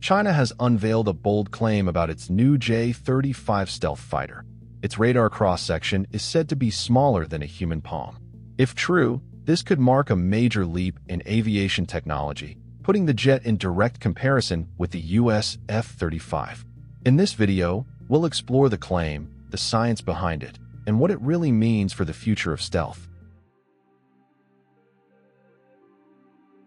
China has unveiled a bold claim about its new J-35 stealth fighter. Its radar cross-section is said to be smaller than a human palm. If true, this could mark a major leap in aviation technology, putting the jet in direct comparison with the US F-35. In this video, we'll explore the claim, the science behind it, and what it really means for the future of stealth.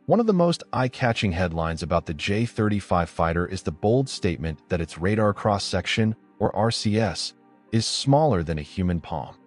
One of the most eye-catching headlines about the J-35 fighter is the bold statement that its radar cross-section, or RCS, is smaller than a human palm.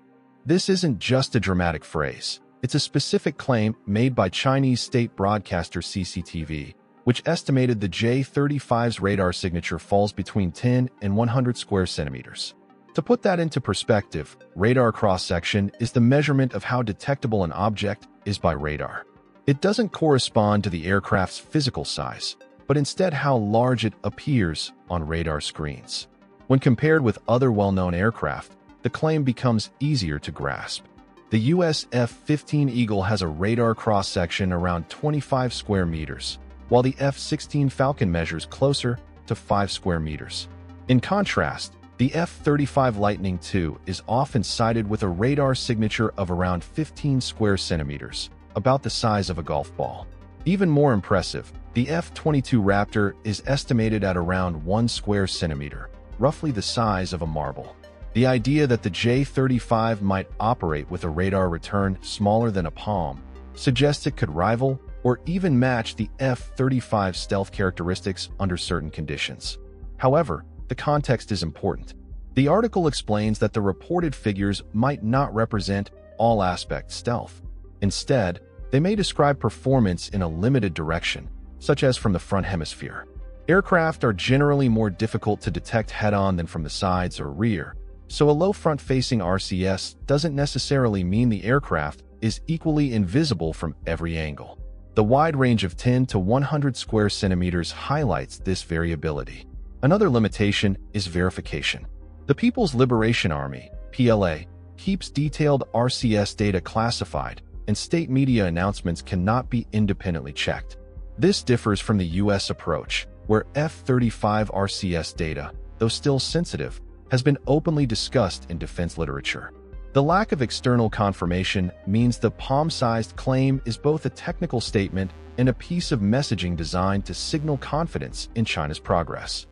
This isn't just a dramatic phrase. It's a specific claim made by Chinese state broadcaster CCTV, which estimated the J-35's radar signature falls between 10 and 100 square centimeters. To put that into perspective, radar cross-section is the measurement of how detectable an object is by radar. It doesn't correspond to the aircraft's physical size, but instead how large it appears on radar screens. When compared with other well-known aircraft, the claim becomes easier to grasp. The US F-15 Eagle has a radar cross-section around 25 square meters, while the F-16 Falcon measures closer to 5 square meters. In contrast, the F-35 Lightning II is often cited with a radar signature of around 15 square centimeters, about the size of a golf ball. Even more impressive, the F-22 Raptor is estimated at around 1 square centimeter, roughly the size of a marble. The idea that the J-35 might operate with a radar return smaller than a palm suggests it could rival or even match the F-35 stealth characteristics under certain conditions. However, the context is important. The article explains that the reported figures might not represent all aspects stealth. Instead, they may describe performance in a limited direction, such as from the front hemisphere. Aircraft are generally more difficult to detect head-on than from the sides or rear, so a low front-facing RCS doesn't necessarily mean the aircraft is equally invisible from every angle. The wide range of 10 to 100 square centimeters highlights this variability. Another limitation is verification. The People's Liberation Army, PLA, keeps detailed RCS data classified, and state media announcements cannot be independently checked. This differs from the U.S. approach, where F-35 RCS data, though still sensitive, has been openly discussed in defense literature. The lack of external confirmation means the palm-sized claim is both a technical statement and a piece of messaging designed to signal confidence in China's progress.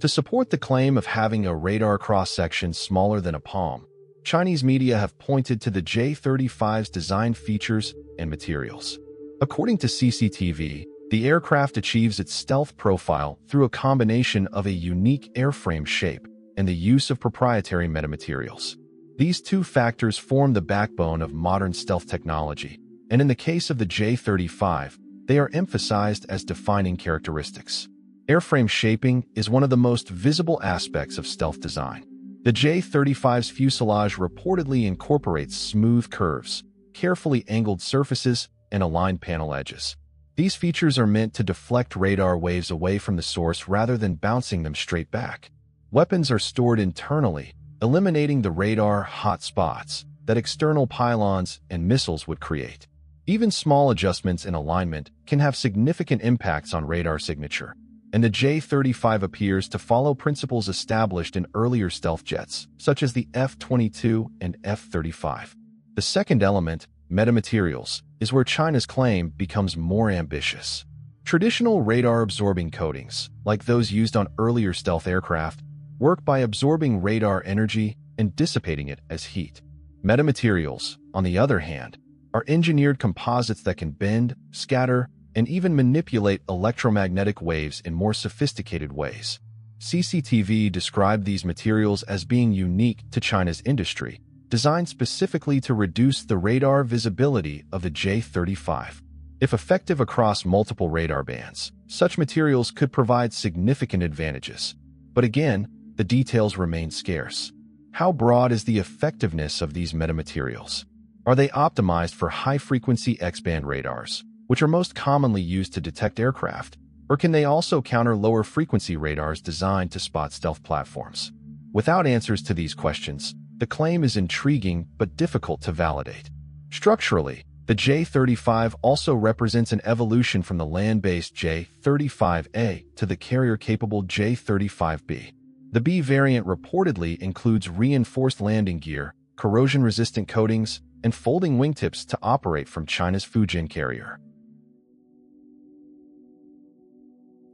To support the claim of having a radar cross-section smaller than a palm, Chinese media have pointed to the J-35's design features and materials. According to CCTV, the aircraft achieves its stealth profile through a combination of a unique airframe shape and the use of proprietary metamaterials. These two factors form the backbone of modern stealth technology, and in the case of the J-35, they are emphasized as defining characteristics. Airframe shaping is one of the most visible aspects of stealth design. The J-35's fuselage reportedly incorporates smooth curves, carefully angled surfaces, and aligned panel edges. These features are meant to deflect radar waves away from the source rather than bouncing them straight back. Weapons are stored internally, eliminating the radar hot spots that external pylons and missiles would create. Even small adjustments in alignment can have significant impacts on radar signature, and the J-35 appears to follow principles established in earlier stealth jets, such as the F-22 and F-35. The second element, metamaterials, is where China's claim becomes more ambitious. Traditional radar-absorbing coatings, like those used on earlier stealth aircraft, work by absorbing radar energy and dissipating it as heat. Metamaterials, on the other hand, are engineered composites that can bend, scatter, and even manipulate electromagnetic waves in more sophisticated ways. CCTV described these materials as being unique to China's industry, designed specifically to reduce the radar visibility of the J-35. If effective across multiple radar bands, such materials could provide significant advantages. But again, the details remain scarce. How broad is the effectiveness of these metamaterials? Are they optimized for high-frequency X-band radars, which are most commonly used to detect aircraft, or can they also counter lower-frequency radars designed to spot stealth platforms? Without answers to these questions, the claim is intriguing but difficult to validate. Structurally, The J-35 also represents an evolution from the land-based J-35A to the carrier-capable J-35B. The B variant reportedly includes reinforced landing gear, corrosion-resistant coatings, and folding wingtips to operate from China's Fujian carrier.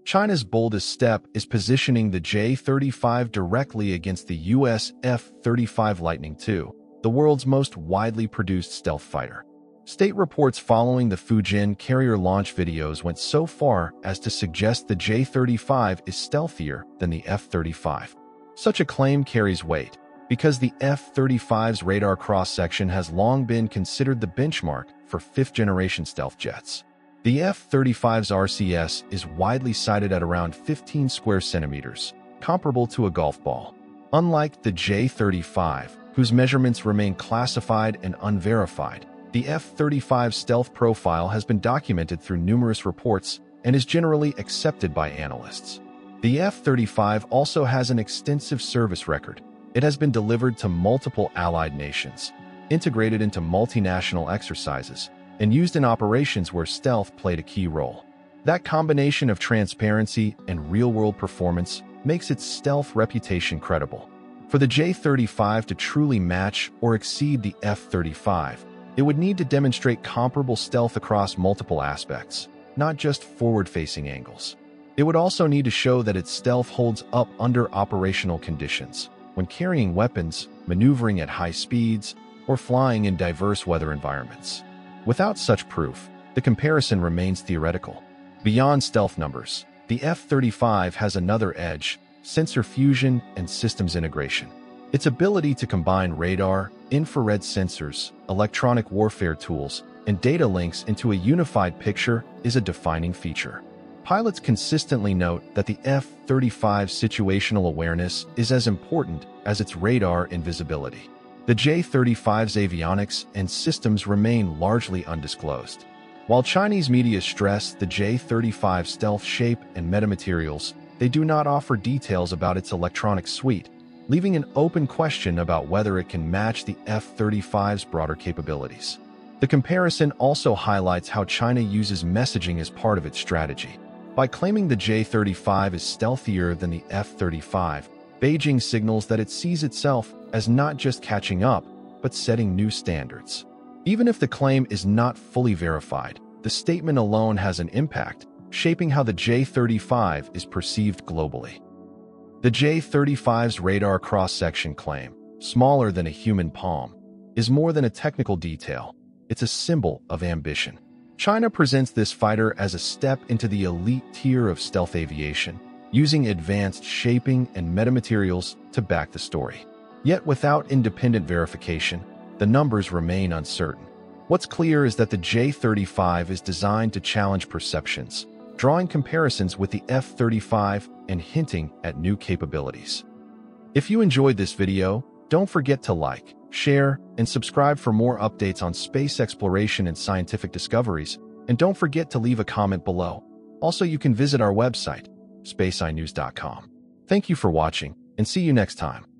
China's boldest step is positioning the J-35 directly against the U.S. F-35 Lightning II, the world's most widely produced stealth fighter. State reports following the Fujian carrier launch videos went so far as to suggest the J-35 is stealthier than the F-35. Such a claim carries weight, because the F-35's radar cross-section has long been considered the benchmark for fifth-generation stealth jets. The F-35's RCS is widely cited at around 15 square centimeters, comparable to a golf ball. Unlike the J-35, whose measurements remain classified and unverified, the F-35 stealth profile has been documented through numerous reports and is generally accepted by analysts. The F-35 also has an extensive service record. It has been delivered to multiple allied nations, integrated into multinational exercises, and used in operations where stealth played a key role. That combination of transparency and real-world performance makes its stealth reputation credible. For the J-35 to truly match or exceed the F-35, it would need to demonstrate comparable stealth across multiple aspects, not just forward-facing angles. It would also need to show that its stealth holds up under operational conditions, when carrying weapons, maneuvering at high speeds, or flying in diverse weather environments. Without such proof, the comparison remains theoretical. Beyond stealth numbers, the F-35 has another edge: sensor fusion and systems integration. Its ability to combine radar, infrared sensors, electronic warfare tools, and data links into a unified picture is a defining feature. Pilots consistently note that the F-35's situational awareness is as important as its radar invisibility. The J-35's avionics and systems remain largely undisclosed. While Chinese media stress the J-35's stealth shape and metamaterials, they do not offer details about its electronic suite, leaving an open question about whether it can match the F-35's broader capabilities. The comparison also highlights how China uses messaging as part of its strategy. By claiming the J-35 is stealthier than the F-35, Beijing signals that it sees itself as not just catching up, but setting new standards. Even if the claim is not fully verified, the statement alone has an impact, shaping how the J-35 is perceived globally. The J-35's radar cross-section claim, smaller than a human palm, is more than a technical detail. It's a symbol of ambition. China presents this fighter as a step into the elite tier of stealth aviation, using advanced shaping and metamaterials to back the story. Yet without independent verification, the numbers remain uncertain. What's clear is that the J-35 is designed to challenge perceptions, drawing comparisons with the F-35 and hinting at new capabilities. If you enjoyed this video, don't forget to like, share, and subscribe for more updates on space exploration and scientific discoveries, and don't forget to leave a comment below. Also, you can visit our website, SpaceEyeNews.com. Thank you for watching, and see you next time.